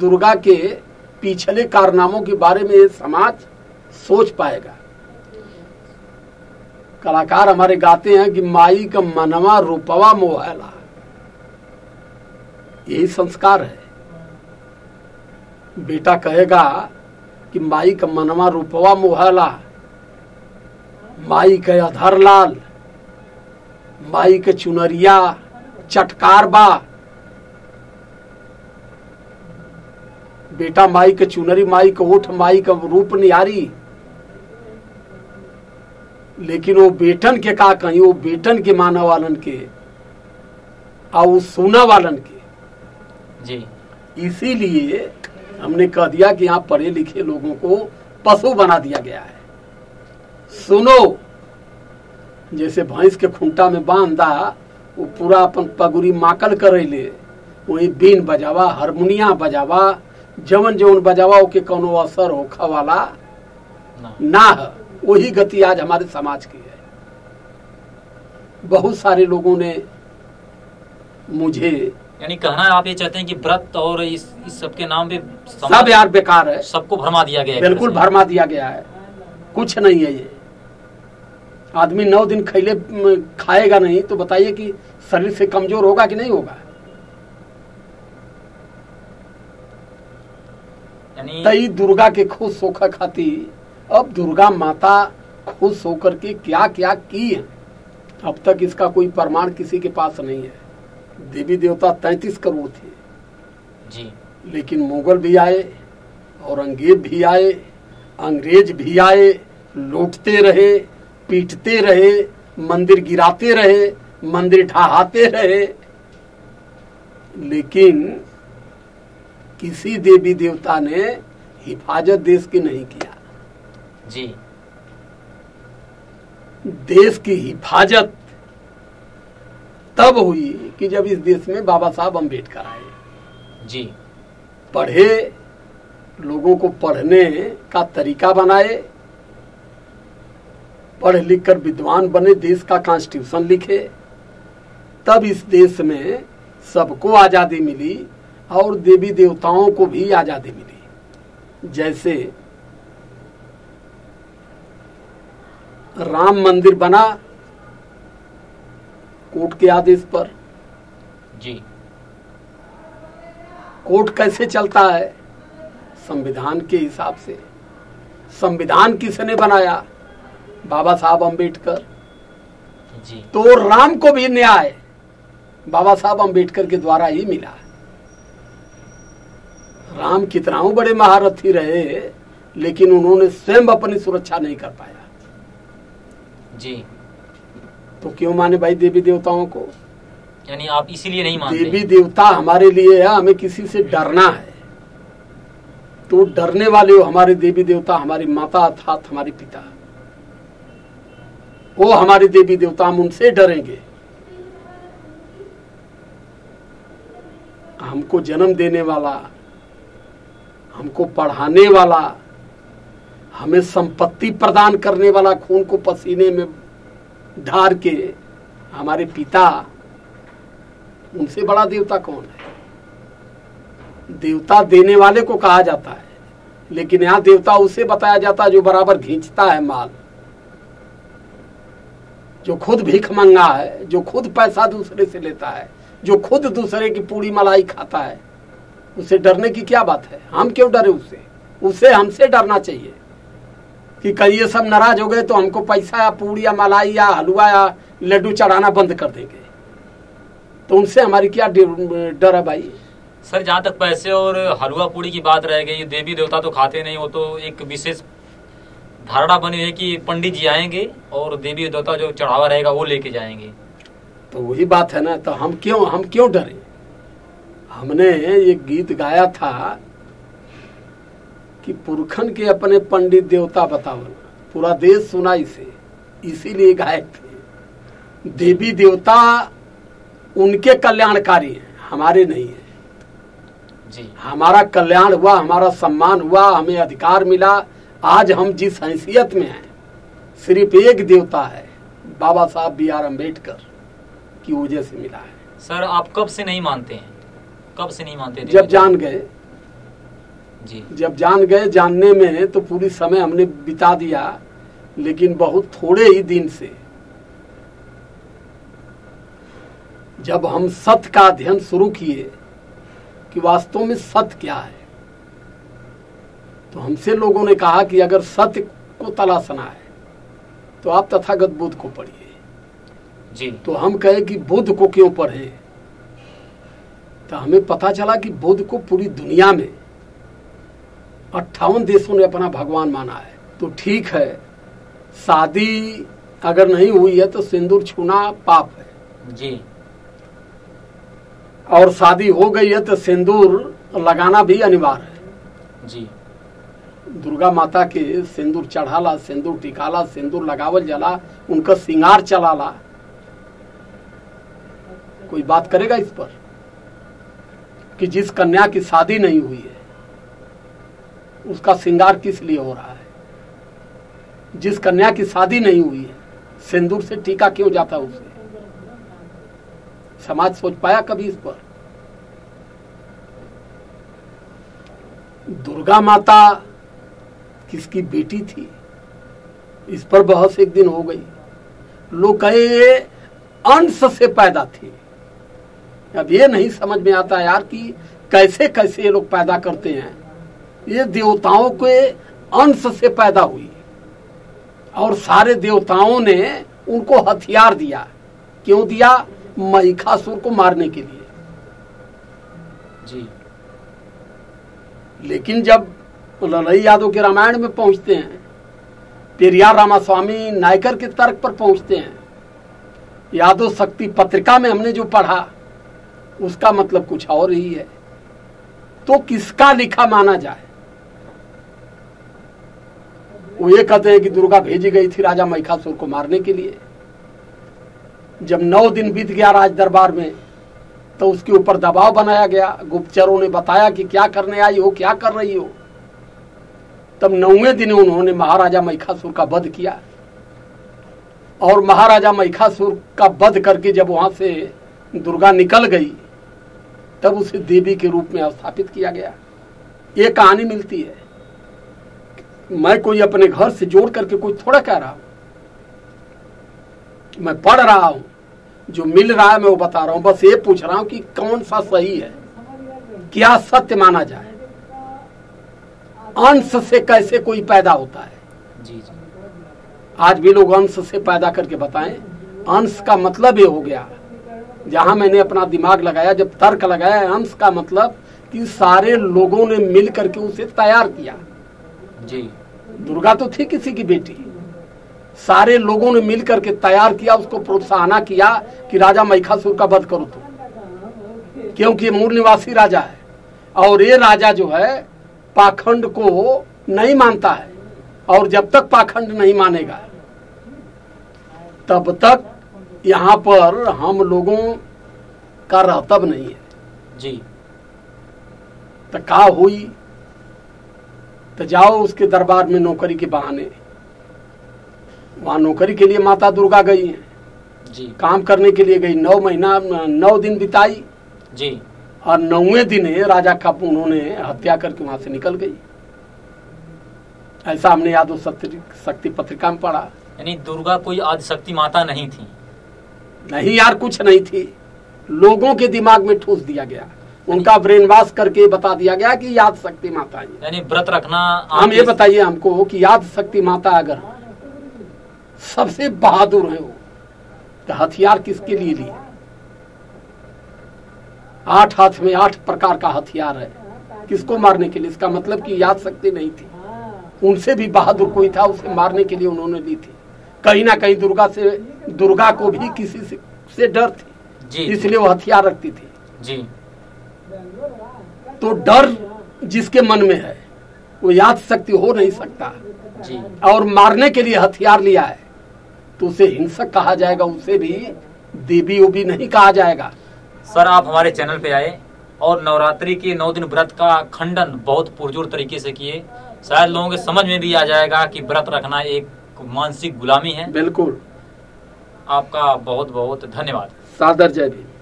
दुर्गा के पिछले कारनामों के बारे में समाज सोच पाएगा। कलाकार हमारे गाते हैं कि माई का मनवा रूपवा मोहला, यही संस्कार है। बेटा कहेगा कि माई का मनवा रूपवा मोहला, माई के अधर लाल, माई के चुनरिया चटकार बा। बेटा माई के चुनरी, माई का ओठ, माई का रूप निहारी। लेकिन वो बेटन के का कहीं, वो बेटन के माना वालन के और सोना वालन के जी। इसीलिए हमने कह दिया कि यहाँ पढ़े लिखे लोगों को पशु बना दिया गया है। सुनो, जैसे भैंस के खूंटा में बांधा वो पूरा अपन पगुरी माकल करेले, वही बीन बजावा, हारमोनिया बजावा, जवन जवन बजावा, ओके कोनो असर होखा वाला ना है। वही गति आज हमारे समाज की है। बहुत सारे लोगों ने मुझे, यानी कहना आप ये चाहते हैं कि व्रत और इस सब के नाम पे सब यार बेकार है, सबको भरमा दिया गया है। बिल्कुल भरमा दिया गया है, कुछ नहीं है ये। आदमी 9 दिन खाएगा नहीं तो बताइए कि शरीर से कमजोर होगा कि नहीं होगा। तई दुर्गा के खुश होकर खाती। अब दुर्गा माता खुश होकर के क्या क्या की है, अब तक इसका कोई प्रमाण किसी के पास नहीं है। देवी देवता 33 करोड़ थे जी, लेकिन मुगल भी आए, औरंगजेब भी आए, अंग्रेज भी आए, लूटते रहे, पीटते रहे, मंदिर गिराते रहे, मंदिर ढहाते रहे, लेकिन किसी देवी देवता ने हिफाजत देश की नहीं किया जी। देश की हिफाजत तब हुई कि जब इस देश में बाबा साहब अंबेडकर आए जी, पढ़े, लोगों को पढ़ने का तरीका बनाए, पढ़ लिख कर विद्वान बने, देश का कॉन्स्टिट्यूशन लिखे, तब इस देश में सबको आज़ादी मिली और देवी देवताओं को भी आज़ादी मिली। जैसे राम मंदिर बना कोर्ट के आदेश पर जी। कोर्ट कैसे चलता है? संविधान के हिसाब से। संविधान किसने बनाया? बाबा साहब अंबेडकर जी। तो राम को भी न्याय बाबा साहब अंबेडकर के द्वारा ही मिला। राम कितना बड़े महारथी रहे, लेकिन उन्होंने स्वयं अपनी सुरक्षा नहीं कर पाया जी। तो क्यों माने भाई देवी देवताओं को? यानी आप इसीलिए नहीं मानते? देवी देवता हमारे लिए है, हमें किसी से डरना है तो डरने वाले हो हमारे देवी देवता, हमारी माता अर्थात हमारे पिता। वो हमारे देवी देवता, हम उनसे डरेंगे। हमको जन्म देने वाला, हमको पढ़ाने वाला, हमें संपत्ति प्रदान करने वाला, खून को पसीने में ढार के हमारे पिता, उनसे बड़ा देवता कौन है? देवता देने वाले को कहा जाता है, लेकिन यहाँ देवता उसे बताया जाता है जो बराबर खींचता है माल, जो खुद भीख मंगा है, जो खुद पैसा दूसरे से लेता है, जो खुद दूसरे की पूरी मलाई खाता है। उसे डरने की क्या बात है? हम क्यों डरे उससे? उसे हमसे डरना चाहिए कि कहीं ये सब नाराज हो गए तो हमको पैसा या पूरी या मलाई या हलवा या लड्डू चढ़ाना बंद कर देंगे। तो उनसे हमारी क्या डर है भाई? सर जहाँ तक पैसे और हलवा पूरी की बात रह गई, देवी देवता तो खाते नहीं, वो तो एक विशेष धारणा बनी है कि पंडित जी आएंगे और देवी देवता जो चढ़ावा रहेगा वो लेके जाएंगे। तो वही बात है ना, तो हम क्यों डरे? हमने ये गीत गाया था कि पुरखन के अपने पंडित देवता बतावन, पूरा देश सुनाई से, इसीलिए गाए थे। देवी देवता उनके कल्याणकारी हैं, हमारे नहीं है जी। हमारा कल्याण हुआ, हमारा सम्मान हुआ, हमें अधिकार मिला। आज हम जिस हैसियत में हैं, सिर्फ एक देवता है बाबा साहब बी.आर. अम्बेडकर की वजह से मिला है। सर आप कब से नहीं मानते हैं? कब से नहीं मानते? जब जान गए जी। जब जान गए, जानने में तो पूरी समय हमने बिता दिया, लेकिन बहुत थोड़े ही दिन से जब हम सत्य का अध्ययन शुरू किए कि वास्तव में सत्य क्या है, तो हमसे लोगों ने कहा कि अगर सत्य को तलाशना है तो आप तथागत बुद्ध को पढ़िए जी। तो हम कहे कि बुद्ध को क्यों पढ़े, तो हमें पता चला कि बुद्ध को पूरी दुनिया में 58 देशों ने अपना भगवान माना है। तो ठीक है, शादी अगर नहीं हुई है तो सिंदूर छूना पाप है जी, और शादी हो गई है तो सिंदूर लगाना भी अनिवार्य है जी। दुर्गा माता के सिंदूर चढ़ाला, सिंदूर टिकाला, सिंदूर लगावल जला, उनका श्रृंगार चलाला, कोई बात करेगा इस पर कि जिस कन्या की शादी नहीं हुई है उसका श्रृंगार किस लिए हो रहा है, जिस कन्या की शादी नहीं हुई है सिंदूर से टीका क्यों जाता है उसे? समाज सोच पाया कभी इस पर? दुर्गा माता किसकी बेटी थी, इस पर बहस एक दिन हो गई। लोग कहे अंश से पैदा थी। अब ये नहीं समझ में आता यार कि कैसे कैसे ये लोग पैदा करते हैं। ये देवताओं के अंश से पैदा हुई और सारे देवताओं ने उनको हथियार दिया। क्यों दिया? महिषासुर को मारने के लिए जी। लेकिन जब ललई यादव के रामायण में पहुंचते हैं, पेरियार रामास्वामी नायकर के तर्क पर पहुंचते हैं, यादव शक्ति पत्रिका में हमने जो पढ़ा उसका मतलब कुछ और ही है। तो किसका लिखा माना जाए? वो ये कहते हैं कि दुर्गा भेजी गई थी राजा महिषासुर को मारने के लिए। जब 9 दिन बीत गया राज दरबार में तो उसके ऊपर दबाव बनाया गया। गुप्तचरों ने बताया कि क्या करने आई हो, क्या कर रही हो। तब 9वें दिन उन्होंने महाराजा महिषासुर का वध किया और महाराजा महिषासुर का वध करके जब वहां से दुर्गा निकल गई तब उसे देवी के रूप में स्थापित किया गया। ये कहानी मिलती है। मैं कोई अपने घर से जोड़ करके कोई थोड़ा कह रहा हूं, मैं पढ़ रहा हूँ, जो मिल रहा है मैं वो बता रहा हूँ। बस ये पूछ रहा हूँ कि कौन सा सही है, क्या सत्य माना जाए? अंश से कैसे कोई पैदा होता है जी। आज भी लोग अंश से पैदा करके बताएं। अंश का मतलब ये हो गया, जहाँ मैंने अपना दिमाग लगाया जब तर्क लगाया, अंश का मतलब कि सारे लोगों ने मिल करके उसे तैयार किया जी। दुर्गा तो थी किसी की बेटी, सारे लोगों ने मिल करके तैयार किया, उसको प्रोत्साहन किया कि राजा महिषासुर का वध करो तुम, क्योंकि मूल निवासी राजा है और ये राजा जो है पाखंड को नहीं मानता है, और जब तक पाखंड नहीं मानेगा तब तक यहाँ पर हम लोगों का रहतब नहीं है जी। तो का हुई तो जाओ उसके दरबार में नौकरी के बहाने। वहाँ नौकरी के लिए माता दुर्गा गई है जी, काम करने के लिए गई। 9 दिन बिताई जी और 9वें दिन राजा का उन्होंने हत्या करके वहाँ से निकल गई। ऐसा हमने यादव शक्ति पत्रिका में पढ़ा। यानी दुर्गा कोई आदिशक्ति माता नहीं थी? नहीं यार, कुछ नहीं थी। लोगों के दिमाग में ठूस दिया गया, उनका ब्रेन वॉश करके बता दिया गया कि याद शक्ति माता है। यानी व्रत रखना, हम ये बताइए हमको कि याद शक्ति माता अगर सबसे बहादुर है वो, तो हथियार किसके लिए लिए? 8 हाथ में 8 प्रकार का हथियार है, किसको मारने के लिए? इसका मतलब कि याद शक्ति नहीं थी, उनसे भी बहादुर कोई था, उसे मारने के लिए उन्होंने ली थी। कहीं ना कहीं दुर्गा को भी किसी से डर थी, इसलिए वो हथियार रखती थी जी। तो डर जिसके मन में है वो याद शक्ति हो नहीं सकता जी। और मारने के लिए हथियार लिया है तो उसे हिंसक कहा जाएगा, उसे भी देवी ओबी नहीं कहा जाएगा। सर, आप हमारे चैनल पे आए और नवरात्रि के 9 दिन व्रत का खंडन बहुत पुरजोर तरीके से किए। शायद लोगों के समझ में भी आ जाएगा कि व्रत रखना एक मानसिक गुलामी है। बिल्कुल। आपका बहुत बहुत धन्यवाद। सादर जय भीम।